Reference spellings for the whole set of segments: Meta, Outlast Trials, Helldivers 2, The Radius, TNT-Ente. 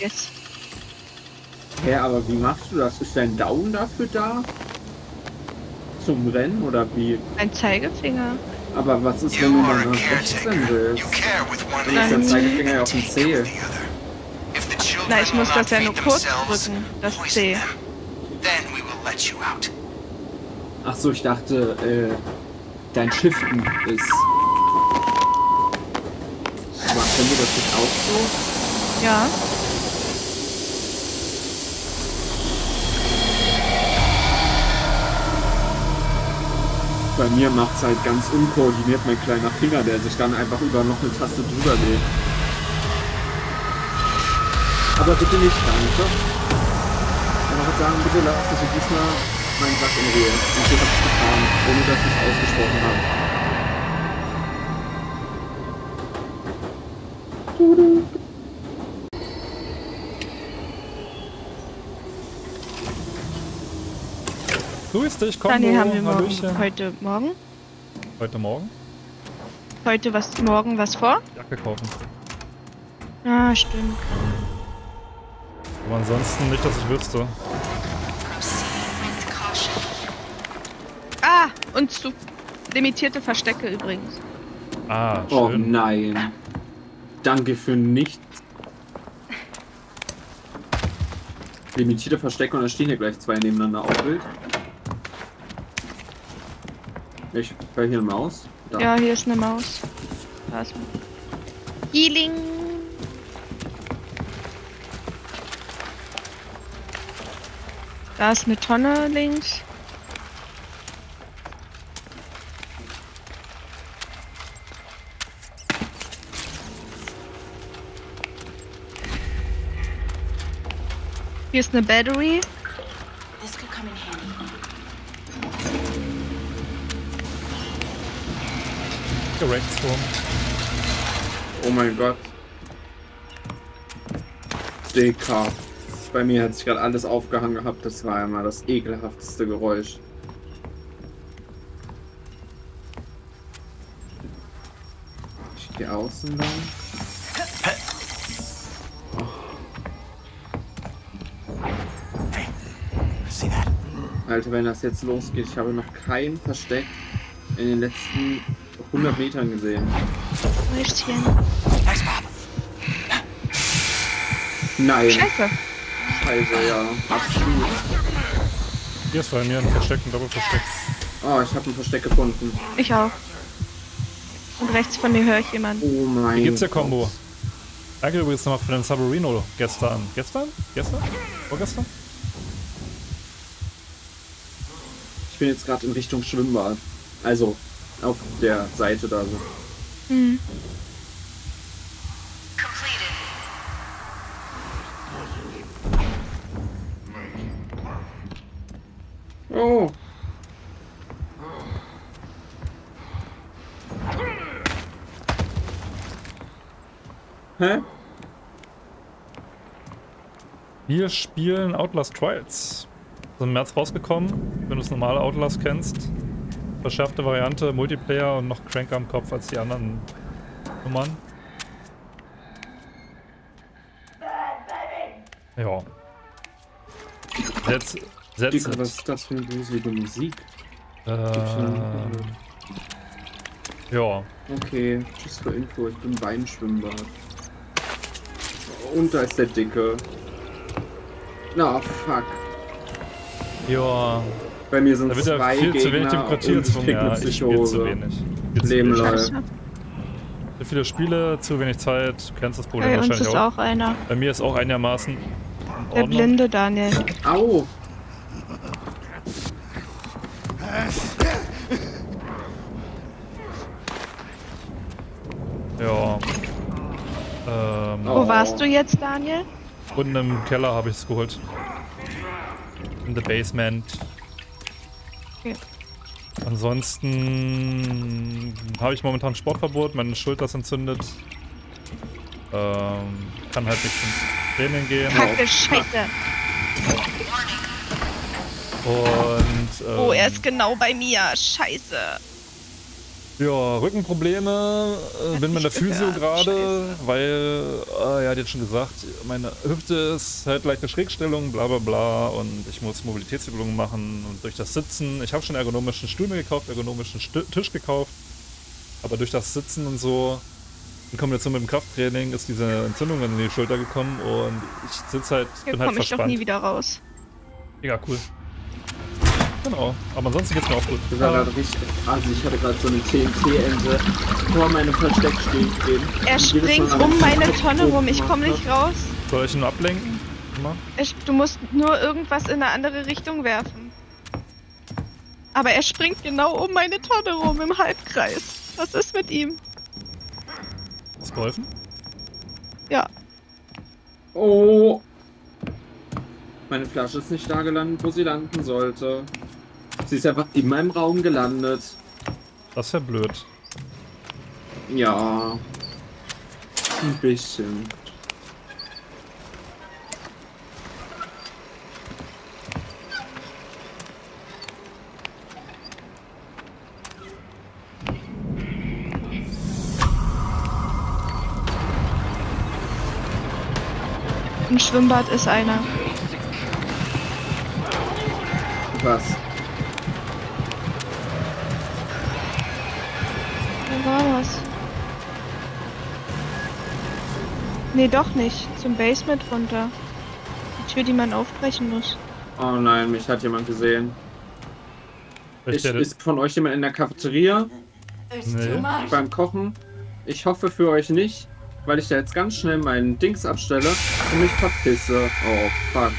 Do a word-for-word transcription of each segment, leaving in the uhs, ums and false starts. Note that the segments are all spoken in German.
Yes. Hä, ja, aber wie machst du das? Ist dein Daumen dafür da? Zum Rennen oder wie? Ein Zeigefinger. Aber was ist, wenn du mal so rechts rennen willst? Dann ist der Zeigefinger ja auf dem C. Na, ich muss das ja nur kurz drücken, das C. Ach so, ich dachte, äh, dein Shiften ist... Aber können wir das nicht auch so? Ja. Bei mir macht es halt ganz unkoordiniert mein kleiner Finger, der sich dann einfach über noch eine Taste drüber legt. Aber bitte nicht, danke. Ich würde sagen, bitte lass es diesmal meinen Sack in Ruhe. Und ich hab's getan, ohne dass ich es ausgesprochen habe. Grüß dich, komm. Daniel, haben wir morgen, heute Morgen? Heute Morgen? Heute was, morgen was vor? Jacke kaufen. Ah, stimmt. Aber ansonsten nicht, dass ich wüsste. Ah, und zu limitierte Verstecke übrigens. Ah, schön. Oh nein. Danke für nichts. Limitierte Verstecke und da stehen hier gleich zwei nebeneinander auf Bild. Ich höre hier eine Maus. Da. Ja, hier ist eine Maus. Da ist Healing. Da ist eine Tonne links. Hier ist eine Battery. Rexform. Oh mein Gott. Dicker. Bei mir hat sich gerade alles aufgehangen gehabt. Das war ja mal das ekelhafteste Geräusch. Ich gehe außen lang. Oh. Alter, wenn das jetzt losgeht, ich habe noch kein Versteck in den letzten hundert Metern gesehen. Röstchen. Nein. Scheiße. Scheiße, ja. Absolut. Hier ist bei mir ein Versteck, ein Doppelversteck. Oh, ich habe ein Versteck gefunden. Ich auch. Und rechts von mir höre ich jemanden. Oh mein Gott. Hier gibt's ja Combo. Danke übrigens nochmal für den Saburino gestern. Gestern? Gestern? Vorgestern? Ich bin jetzt gerade in Richtung Schwimmbad. Also auf der Seite da so. Hm. Oh. Hä? Wir spielen Outlast Trials. Ist im März rausgekommen, wenn du das normale Outlast kennst. Verschärfte Variante, Multiplayer und noch cranker am Kopf als die anderen Nummern. Ja. Setz, setz. Was ist das für eine gruselige Musik? Äh, ja. Okay, tschüss für Info, ich bin beim Schwimmbad. Und da ist der Dicke. Na, fuck. Ja. Bei mir sind da wird zwei viel Gegner zu wenig Demokratie und ich krieg eine Psychose. Ja, ich spiel zu wenig. Jetzt zu viele Spiele, zu wenig Zeit, du kennst das Problem hey, wahrscheinlich ist auch. auch einer. Bei mir ist auch einigermaßen in Ordnung. Der blinde Daniel. Au! Ja. Ähm, Wo oh. warst du jetzt, Daniel? Unten im Keller habe ich es geholt. In the basement. Okay. Ansonsten habe ich momentan Sportverbot, meine Schulter ist entzündet. Ähm, kann halt nicht ins Training gehen. Kacke, Scheiße. Und. Ähm, oh, er ist genau bei mir. Scheiße. Ja, Rückenprobleme, äh, bin mit der Physio gerade, weil, äh, er hat jetzt schon gesagt, meine Hüfte ist halt leichte Schrägstellung, bla bla bla, und ich muss Mobilitätsübungen machen und durch das Sitzen, ich habe schon ergonomischen Stuhl mir gekauft, ergonomischen Stu- Tisch gekauft, aber durch das Sitzen und so, in Kombination mit dem Krafttraining ist diese Entzündung in die Schulter gekommen und ich sitze halt, Hier bin halt verspannt. Hier komme ich doch nie wieder raus. Mega cool. Genau, aber ansonsten geht's mir auch gut. Das war gerade richtig. Also ich hatte gerade so eine T N T-Ente vor meinem Versteck stehen gesehen. Er springt um meine Tonne rum, ich komme nicht raus. Soll ich ihn ablenken? Ich, du musst nur irgendwas in eine andere Richtung werfen. Aber er springt genau um meine Tonne rum im Halbkreis. Was ist mit ihm? Hast du geholfen? Ja. Oh. Meine Flasche ist nicht da gelandet, wo sie landen sollte. Sie ist einfach in meinem Raum gelandet. Das ist ja blöd. Ja. Ein bisschen. Im Schwimmbad ist einer. Was? Wo war das? Nee, doch nicht. Zum Basement runter. Die Tür, die man aufbrechen muss. Oh nein, mich hat jemand gesehen. Ich, ist von euch jemand in der Cafeteria? Nee. Beim Kochen? Ich hoffe für euch nicht, weil ich da jetzt ganz schnell meinen Dings abstelle und mich verpisse. Oh fuck.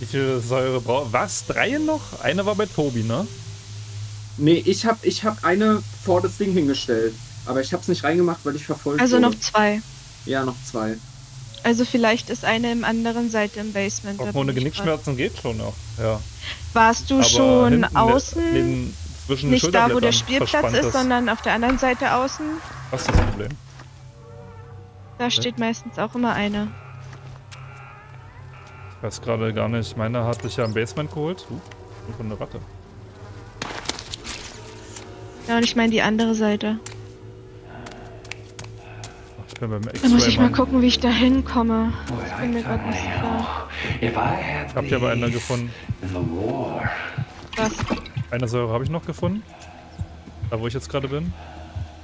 Wie viel Säure braucht? Was? Drei noch? Eine war bei Tobi, ne? Nee, ich hab, ich hab eine vor das Ding hingestellt. Aber ich hab's nicht reingemacht, weil ich verfolgt Also wurde. noch zwei. Ja, noch zwei. Also vielleicht ist eine im anderen Seite im Basement. Auch ohne Genickschmerzen geht schon noch, ja. Warst du aber schon außen? Den, den nicht da, wo der Spielplatz ist, sondern auf der anderen Seite außen? Was ist das Problem? Da okay. steht meistens auch immer eine. Ich weiß gerade gar nicht. Meiner hat sich ja im Basement geholt. Uh, und von der Ratte. Ja, und ich meine die andere Seite. Ach, ich bin beim X-Ray. Da muss ich mal gucken, wie ich da hinkomme. Ich bin mir gerade nicht klar. Ich hab ja aber einer gefunden. Was? Eine Säure habe ich noch gefunden. Da, wo ich jetzt gerade bin.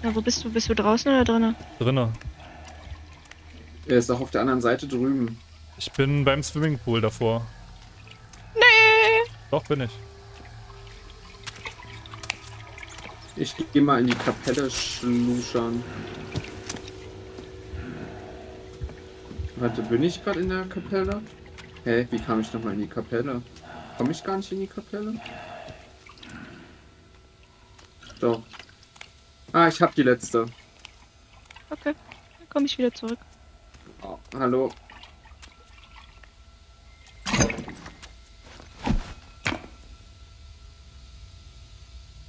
Na, wo bist du? Bist du draußen oder drinnen? Drinnen. Er ist auch auf der anderen Seite drüben. Ich bin beim Swimmingpool davor. Nee! Doch, bin ich. Ich geh mal in die Kapelle schluschern. Warte, bin ich gerade in der Kapelle? Hä, wie kam ich nochmal in die Kapelle? Komme ich gar nicht in die Kapelle? Doch. Ah, ich hab die letzte. Okay, dann komme ich wieder zurück. Oh, hallo.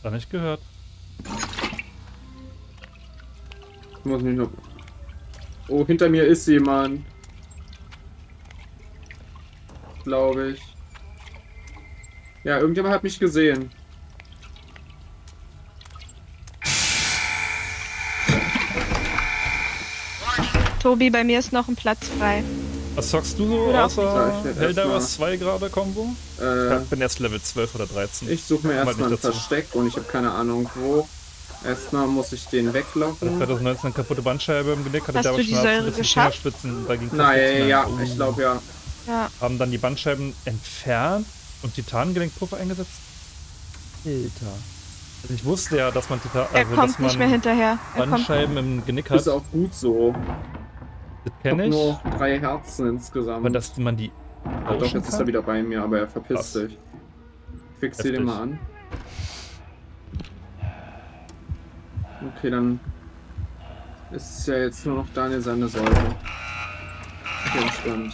Gar nicht gehört. Ich muss nicht noch... Oh, hinter mir ist jemand. Glaube ich. Ja, irgendjemand hat mich gesehen. Tobi, bei mir ist noch ein Platz frei. Was zockst du so außer Helldivers zwei gerade, Kombo? Äh, ich bin erst Level zwölf oder dreizehn. Ich suche mir erstmal ein Versteck und ich habe keine Ahnung wo. Erstmal muss ich den weglocken. zwanzig neunzehn eine kaputte Bandscheibe im Genick, hatte ich aber schon ein bisschen. Nein, ja, ich glaube ja. ja. Haben dann die Bandscheiben entfernt und Titan-Gelenkpuffer eingesetzt? Alter. Also ich wusste ja, dass man Titan. Er also, kommt dass man nicht mehr hinterher. Er Bandscheiben kommt im Genick hat. Ist auch gut so. Das kenne ich. Nur drei Herzen insgesamt. Aber dass man die. Ah, doch, jetzt ist er wieder bei mir, aber er verpisst sich. Ich fixe sie den mal an. Okay, dann ist es ja jetzt nur noch Daniel seine Säule. Okay, stimmt.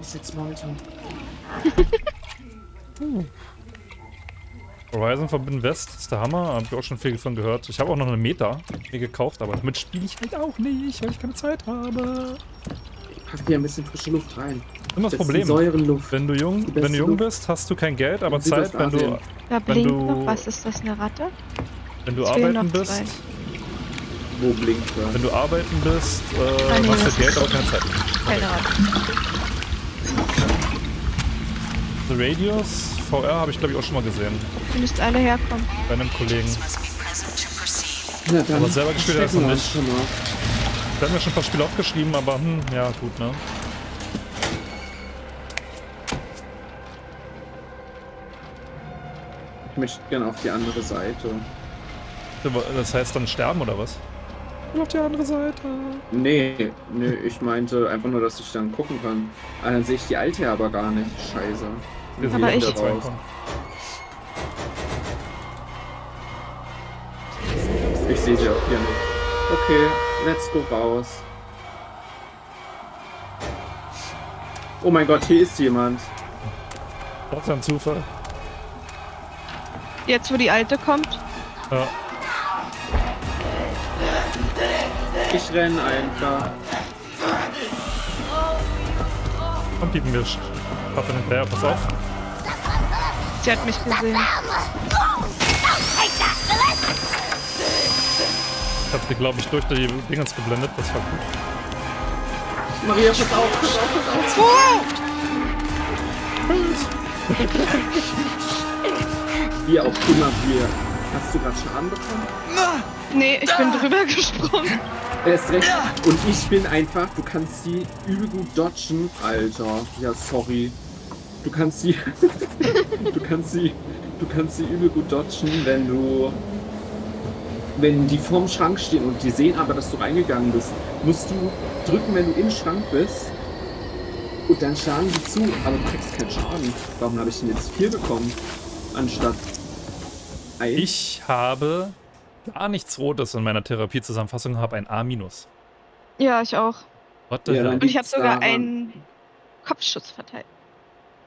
Ich sitze mal heute. hm. Horizon Forbidden West ist der Hammer, hab ich auch schon viel davon gehört. Ich habe auch noch eine Meta mir gekauft, aber damit spiele ich halt auch nicht, weil ich keine Zeit habe. pack dir ein bisschen frische Luft rein. Immer das, das Problem, Säurenluft. Wenn du jung, wenn du jung bist, hast du kein Geld, aber Zeit, wenn du... Da blinkt du, noch, was ist das, eine Ratte? Wenn du es arbeiten bist... Zwei. Wo blinkt da? Wenn du arbeiten bist, äh, machst du Geld, aber keine Zeit. Keine Ratte. The Radius, V R habe ich glaube ich auch schon mal gesehen. Ihr müsst alle herkommen. Bei einem Kollegen. Ja, aber selber gespielt hat er das noch nicht. Da haben wir schon ein paar Spiele aufgeschrieben, aber hm, ja gut, ne? Ich möchte gerne auf die andere Seite. Das heißt dann sterben oder was? Auf die andere Seite. Nee, nee, ich meinte einfach nur, dass ich dann gucken kann. Ah, dann sehe ich die alte aber gar nicht. Scheiße. Wir aber ich. Ich sehe sie auch hier nicht. Okay, let's go raus. Oh mein Gott, hier ist jemand. Das ist ein Zufall. Jetzt, wo die alte kommt? Ja. Ich renne einfach. Komm, piepen wir. Papa hinterher, pass auf. Sie hat mich gesehen. Ich hab die, glaube ich, durch die Dingens geblendet. Das war gut. Maria, pass auf, pass auf, pass auf. Wie auch immer wir. Hast du gerade Schaden bekommen? Nee, ich bin drüber gesprungen. Er ist recht. Und ich bin einfach, du kannst sie übel gut dodgen. Alter, ja sorry. Du kannst sie, du kannst sie, du kannst sie übel gut dodgen, wenn du, wenn die vorm Schrank stehen und die sehen aber, dass du reingegangen bist, musst du drücken, wenn du im Schrank bist. Und dann schlagen die zu, aber du kriegst keinen Schaden. Warum habe ich denn jetzt vier bekommen, anstatt eins? Ich habe... gar nichts Rotes in meiner Therapiezusammenfassung, habe ein A minus. Ja, ich auch. What the hell? Und ich habe sogar einen Kopfschuss verteilt.